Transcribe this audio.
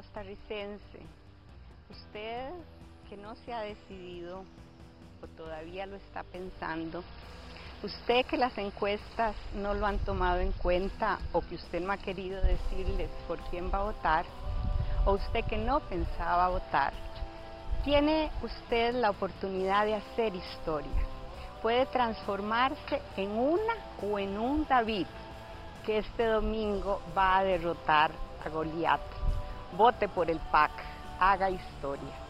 costarricense, usted que no se ha decidido o todavía lo está pensando, usted que las encuestas no lo han tomado en cuenta o que usted no ha querido decirles por quién va a votar, o usted que no pensaba votar, tiene usted la oportunidad de hacer historia. Puede transformarse en una o en un David que este domingo va a derrotar a Goliat. Vote por el PAC, haga historia.